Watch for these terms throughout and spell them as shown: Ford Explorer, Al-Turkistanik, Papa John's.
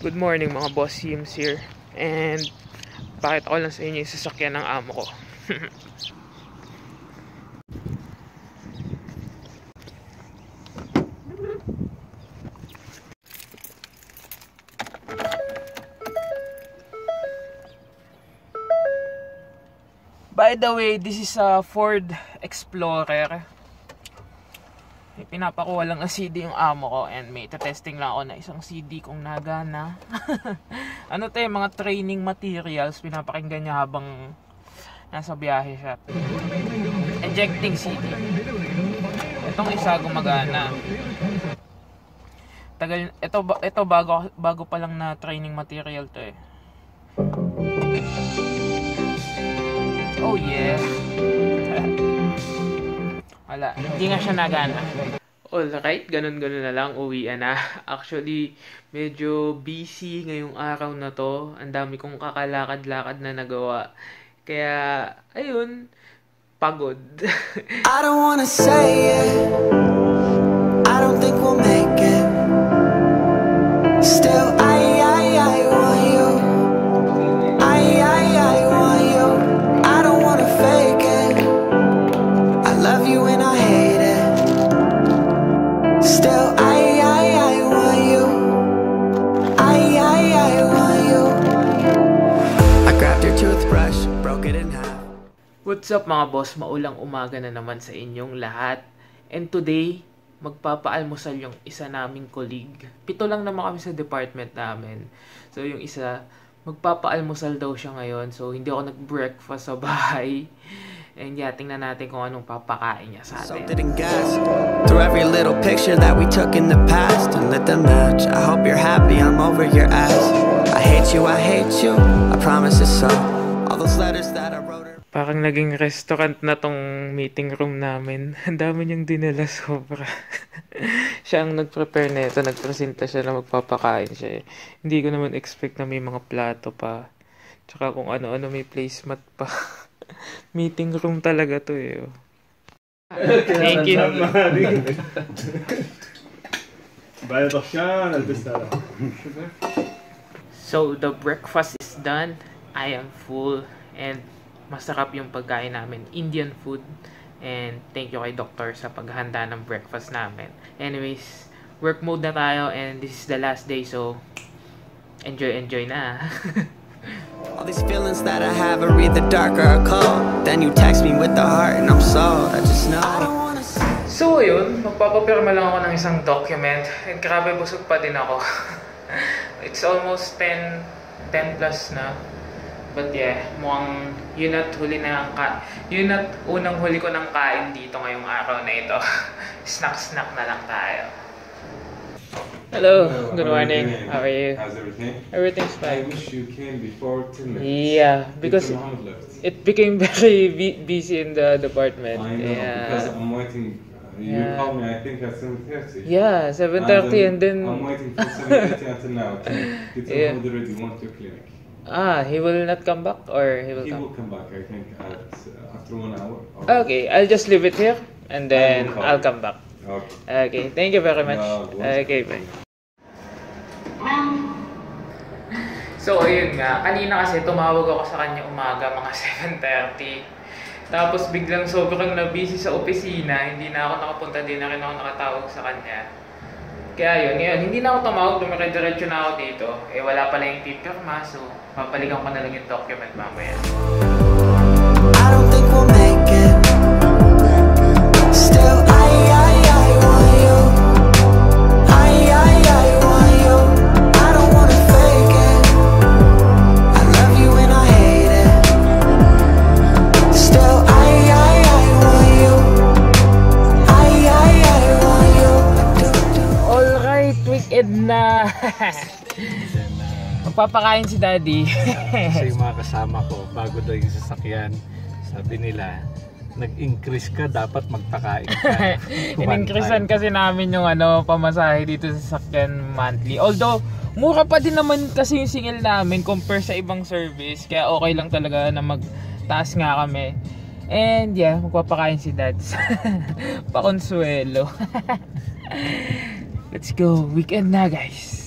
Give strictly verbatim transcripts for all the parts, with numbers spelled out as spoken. Good morning mga boss, Sims here. And bakit ako lang sa inyo yung sasakyan ng amo ko. By the way, this is a Ford Explorer. Pinapakuha lang ang C D yung amo ko and may testing lang ako na isang C D kung nagana. Ano tayo, mga training materials pinapakinggan niya habang nasa biyahe siya. Ejecting C D. Itong isa gumagana. Tagal ito ito bago bago pa lang na training material to eh. Oh yeah. Wala, hindi nga siya nagana. Alright, ganun-ganun na lang, uwian na. Actually, medyo busy ngayong araw na to. Ang dami kong kakalakad-lakad na nagawa. Kaya, ayun, pagod. I don't wanna say it, I don't think we'll make it. Still, I, I, I want you. I, I, I want you. I don't wanna fake it. I love you and I hate it. Still, I, I, I want you. I, I, I want you. I grabbed your toothbrush, broke it in half. What's up mga boss? Maulang umaga na naman sa inyong lahat. And today, magpapaalmusal yung isa naming colleague. Pito lang naman kami sa department namin. So yung isa, magpapaalmusal daw siya ngayon. So hindi ako nag-breakfast sa bahay. And yeah, tingnan natin kung anong papakain niya sa atin. Through every little picture that we took in the past and lit the match. I hope you're happy, I'm over your ass. I hate you, I hate you, I promise it's so. All those letters that I wrote. Parang naging restaurant na tong meeting room namin. Ang dami niyang dinala, sobra. Siya ang nag-prepare na ito. Nagpresenta siya na magpapakain siya eh. Hindi ko naman expect na may mga plato pa. Tsaka kung ano-ano may placemat pa. Meeting room talaga to eh. Oh. Thank you. So the breakfast is done. I am full and masarap yung pagkain namin, Indian food. And thank you kay Doctor sa paghanda ng breakfast namin. Anyways, work mode na tayo and this is the last day, so enjoy, enjoy na. All these feelings that I have are either dark or cold. Then you text me with the heart and I'm sold. I just know. So yun, magpapapirma lang ako ng isang document. And grabe, busog pa din ako. It's almost ten, ten plus na. But yeah, mukhang yun at huli na ang ka yun at unang huli ko ng kain dito ngayong araw na ito. Snack-snack na lang tayo. Hello, hello. Good morning. How are you? How's everything? Everything's fine. I wish you came before ten minutes. Yeah, because it became very busy in the department. I know, yeah. Because I'm waiting. You yeah. Called me, I think, at seven thirty. Yeah, seven thirty and then... I'm waiting for seven thirty until now. It's yeah. Already want your clinic. Ah, he will not come back or he will he come? He will come back, I think, at, after one hour. Or... Okay, I'll just leave it here and then I'll you. Come back. Okay. Okay, thank you very much. No, okay, bye. So, ayun nga. Kanina kasi tumawag ako sa kanya umaga, mga seven thirty. Tapos biglang sobrang nabisi sa opisina. Hindi na ako nakapunta, din na rin ako nakatawag sa kanya. Kaya yun, ngayon, hindi na ako tumawag, dumire-diretso na ako dito. Eh, wala pala yung pipirma, so papalikan ko na lang yung document mamaya. I don't think we'll make it. Still, I, I, I want you. I, I, I want you. I don't wanna fake it. I love you and I hate it. Still, I, I, I want you. I, I, I want you. Alright, weekend na. Magpapakain si Daddy. Kasi yung mga kasama ko, bago daw yung sasakyan, sabi nila, nag-increase ka, dapat magpakain ka. In-increasean kasi namin yung ano, pamasahe dito sa sasakyan monthly. Although, mura pa din naman kasi yung singil namin compare sa ibang service. Kaya okay lang talaga na magtaas nga kami. And yeah, magpapakain si Daddy. Pakonsuelo. Let's go. Weekend na guys.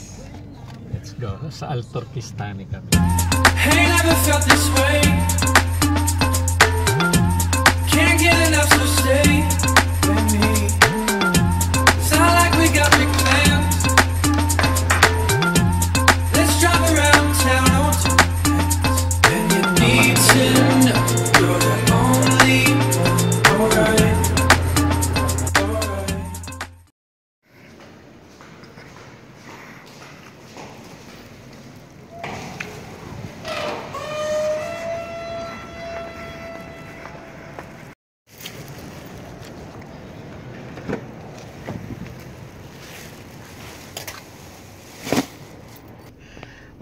Let's go. Sa Al-Turkistanik kami. Hey, never felt this way. Can't get enough, so stay with me. It's not like we got big plans. Let's drive around town on two hands. And you need to know you're the only one. Alright.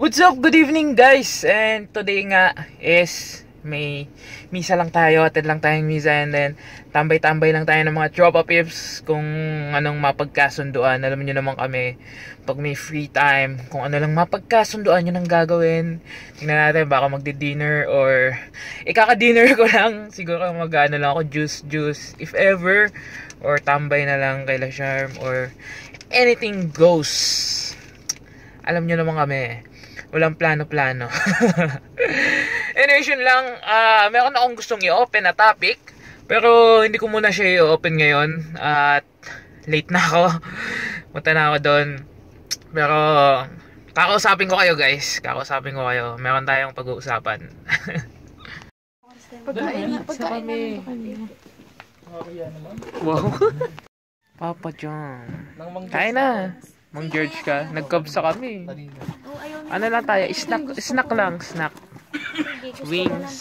What's up? Good evening guys! And today nga is may misa lang tayo, atin lang tayong misa, and then tambay-tambay lang tayo ng mga tropa pips kung anong mapagkasunduan. Alam niyo naman kami, pag may free time, kung ano lang mapagkasunduan yun ang gagawin. Tingnan natin, baka magdi-dinner or ikaka-dinner ko lang. Siguro mag-ano lang ako, juice-juice if ever, or tambay na lang kay La Charm, or anything goes. Alam niyo naman kami, walang plano-plano. Anyways, yun lang. Uh, meron akong gustong i-open na topic. Pero hindi ko muna siya i-open ngayon. At uh, late na ako. Punta na ako doon. Pero kakausapin ko kayo guys. Kakausapin ko kayo. Meron tayong pag-uusapan. Pagkain. Pagkain naman kami. Wow. Papa John. Kain na. Mang George ka, nagkabsa kami. Ano lang tayo, snack, snack lang, snack. Wings.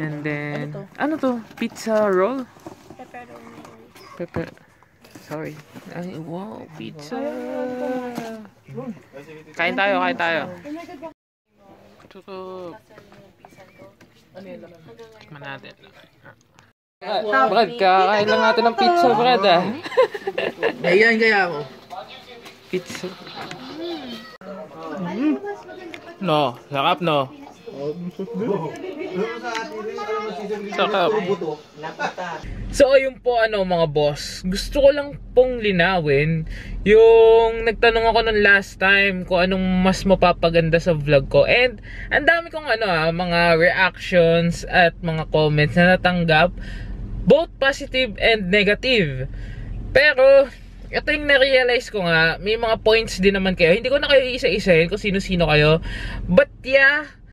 And then, ano to? Pizza roll? Pepperoni. Pepper, sorry. Ay, wow, pizza. Kain tayo, kain tayo. Tutup. Tikman natin. Brad, kakain lang natin ng pizza, Brad ah. Ngayon kaya ako. Pizza. Mm. No, sarap no. Sarap. So ayun po ano mga boss. Gusto ko lang pong linawin yung nagtanong ako nung last time kung anong mas mapapaganda sa vlog ko. And ang dami kong ano ha, mga reactions at mga comments na natanggap. Both positive and negative. Pero, ito yung na-realize ko nga, may mga points din naman kayo. Hindi ko na kayo isa-isa yun kung sino-sino kayo. But yeah,